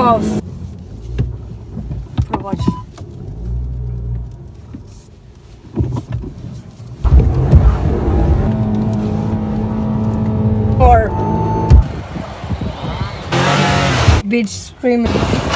off. Prowadź. Or bitch screaming.